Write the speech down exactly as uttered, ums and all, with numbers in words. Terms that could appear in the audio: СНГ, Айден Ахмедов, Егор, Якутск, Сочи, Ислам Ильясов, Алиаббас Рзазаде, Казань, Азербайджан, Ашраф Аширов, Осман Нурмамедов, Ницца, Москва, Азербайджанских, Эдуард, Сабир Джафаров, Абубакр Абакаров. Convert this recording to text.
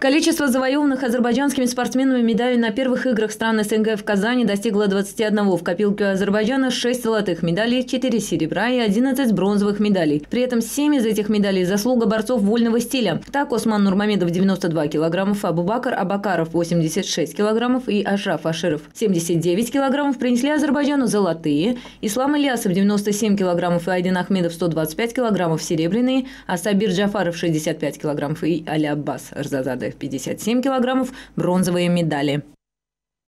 Количество завоеванных азербайджанскими спортсменами медалей на первых играх стран СНГ в Казани достигло двадцати одной. В копилке Азербайджана шесть золотых медалей, четыре серебра и одиннадцать бронзовых медалей. При этом семь из этих медалей – заслуга борцов вольного стиля. Так, Осман Нурмамедов – девяносто два килограммов, Абубакр Абакаров – восемьдесят шесть килограммов и Ашраф Аширов – семьдесят девять килограммов принесли Азербайджану золотые, Ислам Ильясов – девяносто семь килограммов и Айден Ахмедов – сто двадцать пять килограммов серебряные, а Сабир Джафаров – шестьдесят пять килограммов и Алиаббас Рзазаде пятьдесят семь килограммов бронзовые медали.